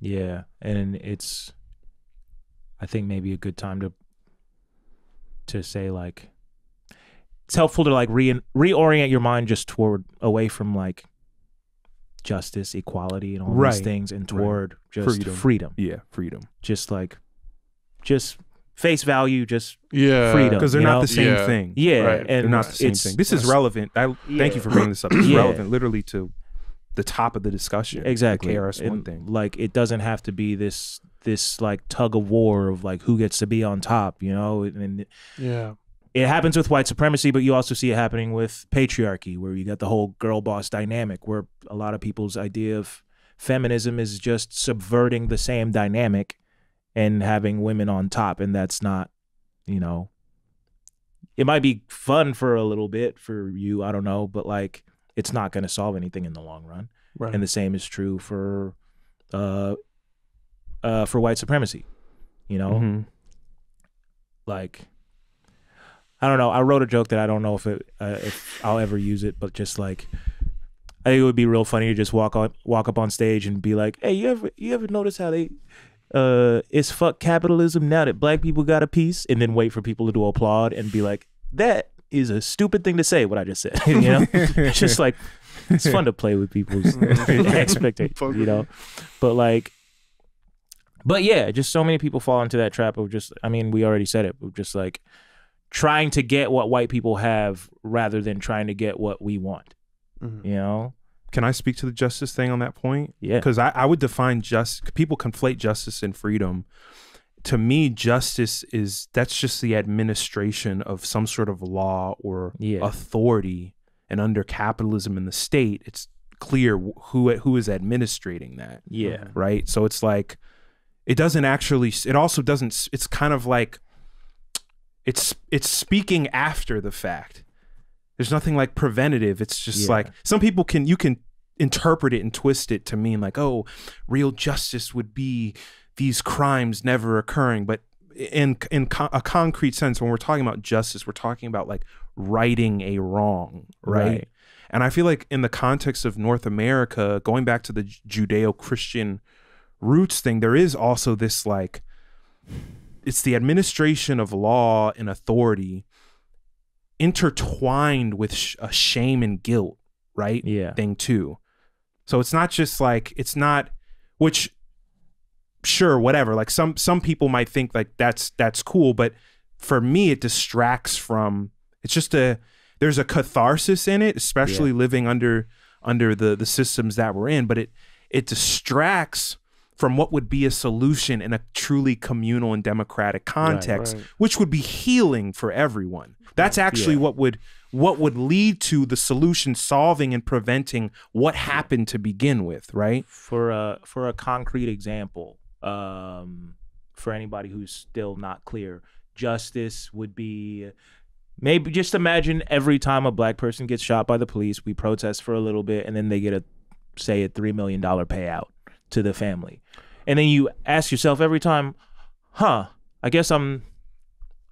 Yeah, and it's, I think maybe a good time to say, like, it's helpful to like reorient your mind just toward, away from like justice, equality, and all these things, and toward just freedom. Yeah, freedom. Just like, just face value, just freedom. Because they're not the same thing. Yeah, and they're not the same thing. This is relevant. Thank you for bringing this up. It's relevant, literally, to the top of the discussion. Exactly. The KRS-One thing. Like, it doesn't have to be this like tug of war of like who gets to be on top, you know? And yeah, it happens with white supremacy, but you also see it happening with patriarchy, where you got the whole girl boss dynamic, where a lot of people's idea of feminism is just subverting the same dynamic and having women on top. And that's not, you know, it might be fun for a little bit for you, I don't know, but like, it's not going to solve anything in the long run. Right. And the same is true for white supremacy, you know? Mm-hmm. Like, I don't know. I wrote a joke that I don't know if I'll ever use it, but just like, I think it would be real funny to just walk up on stage and be like, "Hey, you ever notice how they, it's fuck capitalism now that black people got a piece," and then wait for people to applaud and be like, "That is a stupid thing to say, what I just said." You know, it's just like, it's fun to play with people's expectations, you know. But like, but yeah, just so many people fall into that trap of just, I mean, we already said it, but just like, trying to get what white people have rather than trying to get what we want, you know? Can I speak to the justice thing on that point? Yeah. Because I would define people conflate justice and freedom. To me, justice is, that's just the administration of some sort of law or authority. And under capitalism in the state, it's clear who is administrating that. Yeah. Right? So it's like, it doesn't actually, it also doesn't, it's kind of like, it's speaking after the fact. There's nothing like preventative. It's just like, some people can, you can interpret it and twist it to mean like, oh, real justice would be these crimes never occurring. But in a concrete sense, when we're talking about justice, we're talking about like righting a wrong, right? And I feel like in the context of North America, going back to the Judeo-Christian roots thing, there is also this like, it's the administration of law and authority intertwined with a shame and guilt, right? Yeah. Thing too. So it's not just like, it's not, which sure, whatever. Like some people might think like that's cool, but for me it distracts from, it's just there's a catharsis in it, especially living under the systems that we're in, but it distracts from what would be a solution in a truly communal and democratic context, which would be healing for everyone. That's actually what would lead to the solution solving and preventing what happened to begin with, right? For a concrete example, for anybody who's still not clear, justice would be, maybe just imagine every time a black person gets shot by the police, we protest for a little bit, and then they get say a $3 million payout to the family. And then you ask yourself every time, huh, I guess I'm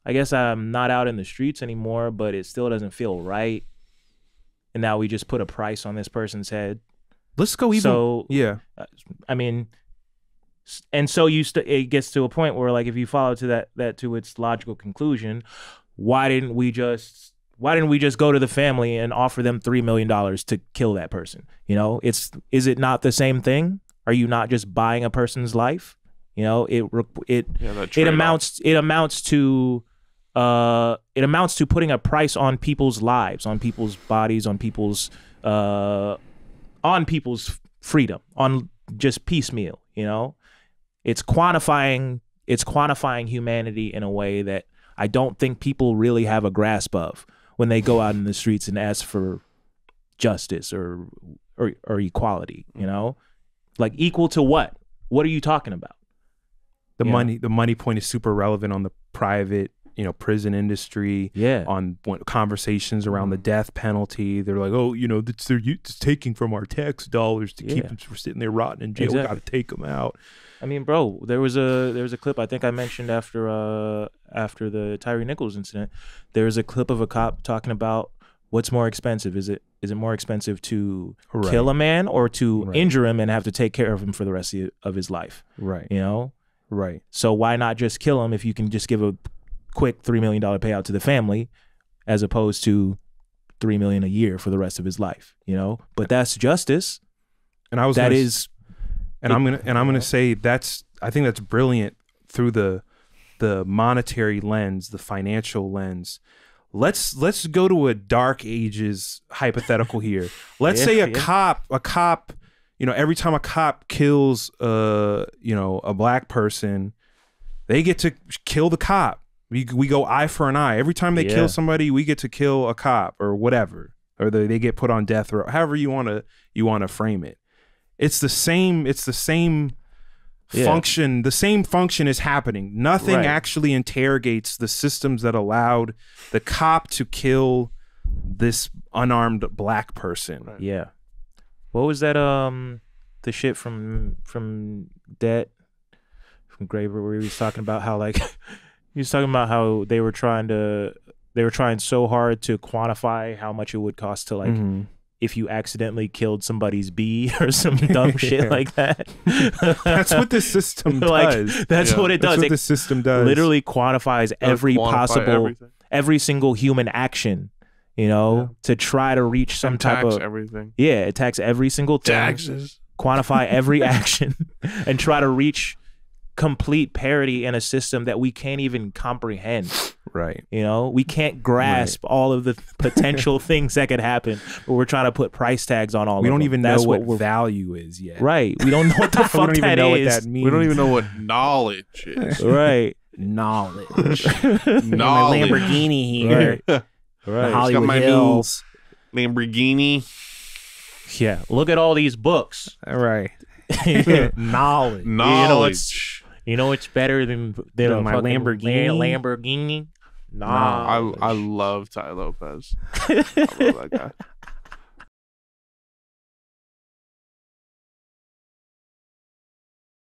not out in the streets anymore, but it still doesn't feel right. And now we just put a price on this person's head. Let's go even. So, yeah. I mean, and so it gets to a point where like, if you follow to that to its logical conclusion, why didn't we just go to the family and offer them $3 million to kill that person? You know, is it not the same thing? Are you not just buying a person's life? You know, it amounts to putting a price on people's lives, on people's bodies, on people's freedom, on just piecemeal. You know, it's quantifying humanity in a way that I don't think people really have a grasp of when they go out in the streets and ask for justice or equality. You know. Like equal to what? What are you talking about? The money point is super relevant on the private, you know, prison industry. Yeah. On conversations around the death penalty, they're like, oh, you know, it's taking from our tax dollars to keep them from sitting there rotting in jail. Exactly. We got to take them out. I mean, bro, there was a clip I think I mentioned after the Tyree Nichols incident. There was a clip of a cop talking about what's more expensive? Is it more expensive to kill a man or to injure him and have to take care of him for the rest of his life? Right. You know? Right. So why not just kill him if you can just give a quick $3 million payout to the family as opposed to $3 million a year for the rest of his life, you know? But that's justice. And I was that is and it, I'm going to say that's, I think that's brilliant through the monetary lens, the financial lens. Let's go to a dark ages hypothetical here. Let's say a cop, you know, every time a cop kills you know, a black person, they get to kill the cop. We go eye for an eye. Every time they kill somebody, we get to kill a cop or whatever, or they get put on death row. However you want to frame it. It's the same function. The same function is happening. Nothing actually interrogates the systems that allowed the cop to kill this unarmed black person. Right. Yeah. What was that? The shit from that from Graver where he was talking about how like he was talking about how they were trying so hard to quantify how much it would cost to like. Mm-hmm. If you accidentally killed somebody's bee or some dumb shit like that. That's what the system does. Like, that's what it does. That's what the system does. Literally quantifies every single human action, you know, to try to reach some type of everything. Yeah, it tax every single thing. Taxes. Quantify every action and try to reach complete parity in a system that we can't even comprehend. Right. You know, we can't grasp all of the potential things that could happen, but we're trying to put price tags on all of them. We don't even know what value is yet. Right. We don't know what the fuck that is. We don't even know what knowledge is. Right. Knowledge. Knowledge. Lamborghini here. Right. Right. Hollywood my Hills. Lamborghini. Yeah. Look at all these books. All right. Knowledge. Knowledge. You know it's better than my Lamborghini. Nah, I love Tai Lopez. I love that guy.